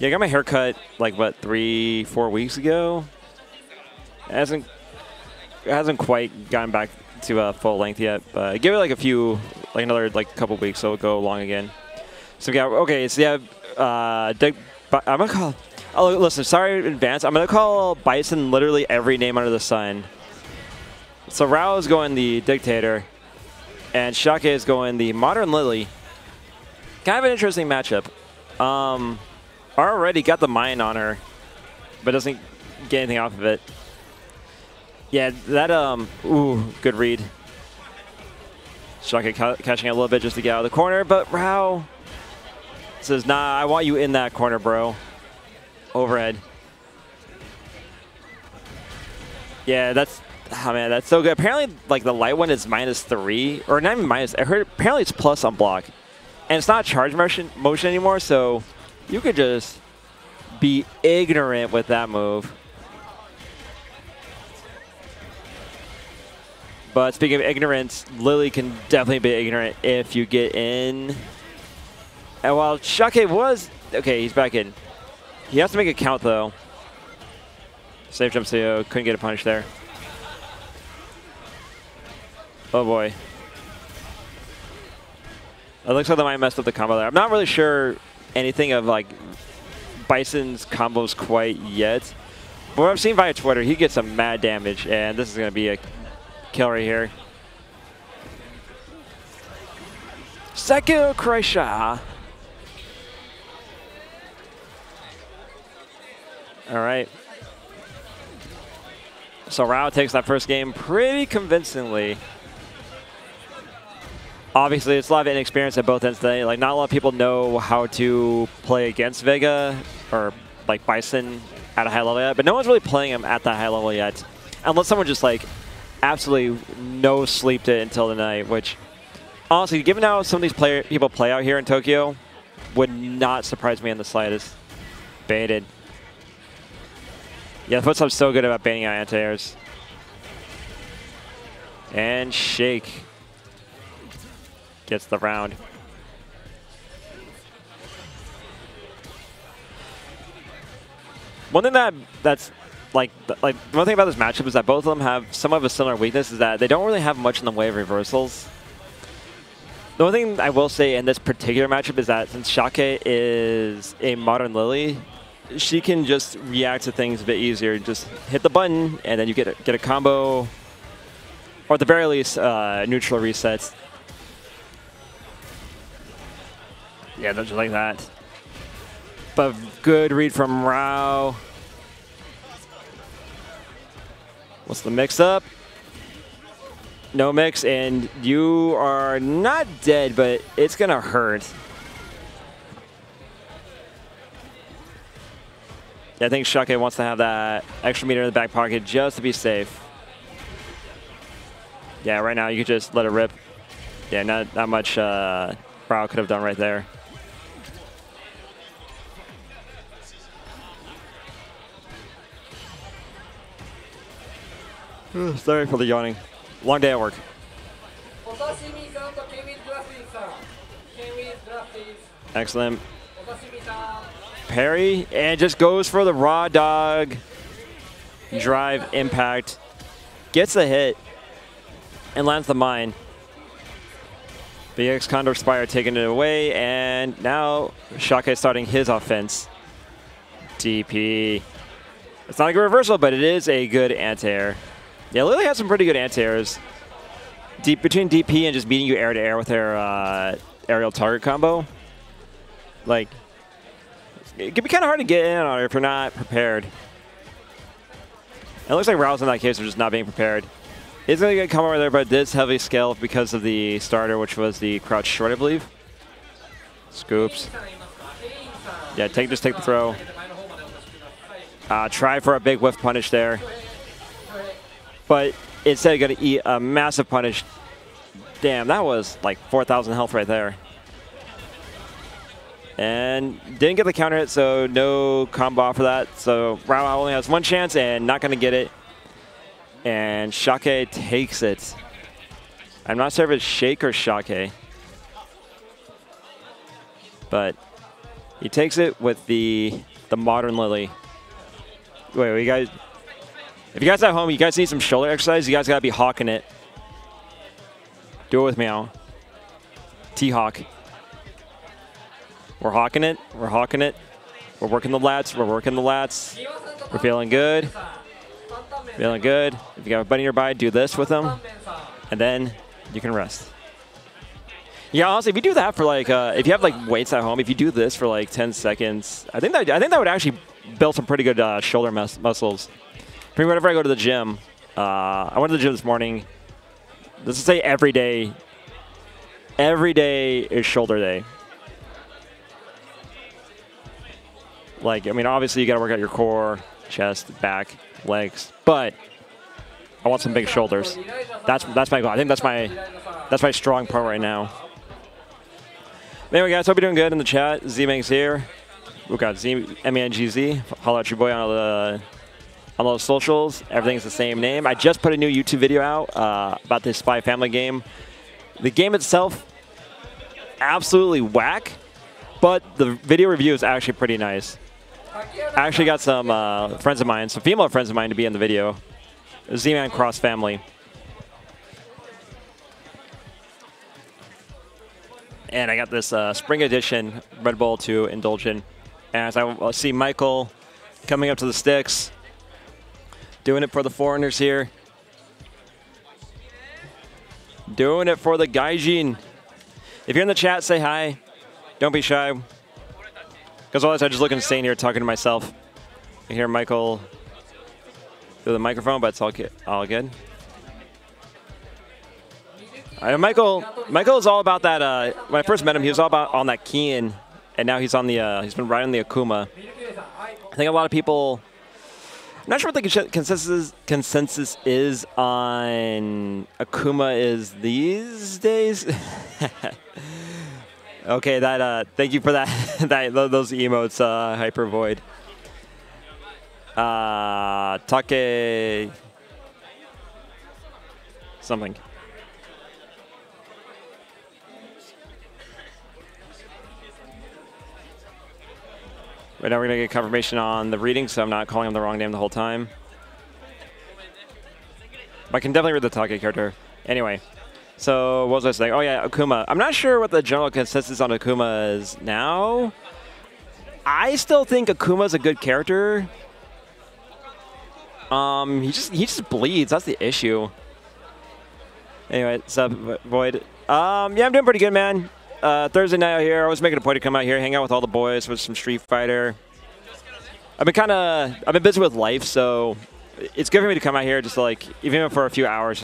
Yeah, I got my hair cut like, what, 3-4 weeks ago? It hasn't quite gotten back to full length yet, but give it like a few, like another like couple weeks, so it'll go long again. So yeah, okay, so yeah, I'm gonna call. Oh, listen, sorry in advance. I'm gonna call Bison literally every name under the sun. So Rao is going the Dictator, and Shake is going the Modern Lily. Kind of an interesting matchup. Already got the mine on her, but doesn't get anything off of it. Yeah, that ooh, good read. Shake catching a little bit just to get out of the corner, but Rao says, "Nah, I want you in that corner, bro." Overhead. Yeah, that's, oh man, that's so good. Apparently, like the light one is -3, or not even minus. I heard apparently it's plus on block, and it's not charge motion anymore. So you could just be ignorant with that move. But speaking of ignorance, Lily can definitely be ignorant if you get in. And while Shake was... Okay, he's back in. He has to make a count, though. Safe jump CO. Couldn't get a punish there. Oh, boy. It looks like they might have messed up the combo there. I'm not really sure anything of, like, Bison's combos quite yet. But what I've seen via Twitter, he gets some mad damage, and this is going to be a... kill right here. Second Kreisha. All right. So Rao takes that first game pretty convincingly. Obviously, it's a lot of inexperience at both ends today. Like, not a lot of people know how to play against Vega or like Bison at a high level yet. But no one's really playing him at that high level yet, unless someone just like. Absolutely no sleep to it until the night, which honestly, given how some of these people play out here in Tokyo, would not surprise me in the slightest. Baited. Yeah, the footstep's so good about baiting out anti-airs. And Shake gets the round. One thing that's like one thing about this matchup is that both of them have somewhat of a similar weakness, is that they don't really have much in the way of reversals. The only thing I will say in this particular matchup is that since Shake is a Modern Lily, she can just react to things a bit easier. Just hit the button, and then you get a combo, or at the very least, neutral resets. Yeah, just like that. But good read from Rao. What's the mix-up? No mix, and you are not dead, but it's going to hurt. Yeah, I think Shake wants to have that extra meter in the back pocket just to be safe. Yeah, right now you could just let it rip. Yeah, not much Rao could have done right there. Sorry for the yawning. Long day at work. Excellent. Parry, and just goes for the raw dog. Drive, impact. Gets a hit, and lands the mine. BX Condor Spire taking it away, and now Shake starting his offense. DP. It's not a good reversal, but it is a good anti-air. Yeah, Lily has some pretty good anti-airs. Between DP and just beating you air-to-air with her aerial target combo, like, it can be kind of hard to get in on her if you're not prepared. And it looks like Rao's in that case are just not being prepared. It's going to get come over there, but this heavy scale because of the starter, which was the crouch short, I believe. Scoops. Yeah, just take the throw. Try for a big whiff punish there. But instead of going to eat a massive punish. Damn, that was like 4,000 health right there. And didn't get the counter hit, so no combo for that. So Rao only has one chance and not going to get it. And Shake takes it. I'm not sure if it's Shake or Shake. But he takes it with the the Modern Lily. Wait, you guys, if you guys at home, you guys need some shoulder exercise, you guys gotta be hawking it. Do it with me now. T-hawk. We're hawking it, we're hawking it. We're working the lats, we're working the lats. We're feeling good. Feeling good. If you got a buddy nearby, do this with them. And then you can rest. Yeah, honestly, if you do that for like, if you have like weights at home, if you do this for like 10 seconds, I think that would actually build some pretty good shoulder muscles. I mean, whenever I go to the gym, I went to the gym this morning. Let's just say every day is shoulder day. Like, I mean, obviously you got to work out your core, chest, back, legs, but I want some big shoulders. That's my goal. I think that's my strong point right now. Anyway, guys, hope you're doing good in the chat. Zmangz here. We got ZMANGZ. Holla at your boy on all the socials. Everything's the same name. I just put a new YouTube video out about this Spy Family game. The game itself, absolutely whack, but the video review is actually pretty nice. I actually got some friends of mine, some female friends of mine, to be in the video. Z-Man Cross Family. And I got this spring edition Red Bull to indulge in. As I see Michael coming up to the sticks, doing it for the foreigners here. Doing it for the Gaijin. If you're in the chat, say hi. Don't be shy. Because otherwise I just look insane here talking to myself. I hear Michael through the microphone, but it's all good. Michael is all about that. When I first met him, he was all about on that Kian, and now he's on the. He's been riding the Akuma. I think a lot of people. I'm not sure what the consensus is on Akuma is these days. Okay, that. Thank you for that. those emotes, Hyper Void. Take something. Right now we're going to get confirmation on the reading, so I'm not calling him the wrong name the whole time. But I can definitely read the Take character. Anyway, so what was I saying? Oh yeah, Akuma. I'm not sure what the general consensus on Akuma is now. I still think Akuma's a good character. He just bleeds. That's the issue. Anyway, sub Void. Yeah, I'm doing pretty good, man. Thursday night out here, I was making a point to come out here, hang out with all the boys with some Street Fighter. I've been busy with life, so it's good for me to come out here just to, like, even for a few hours.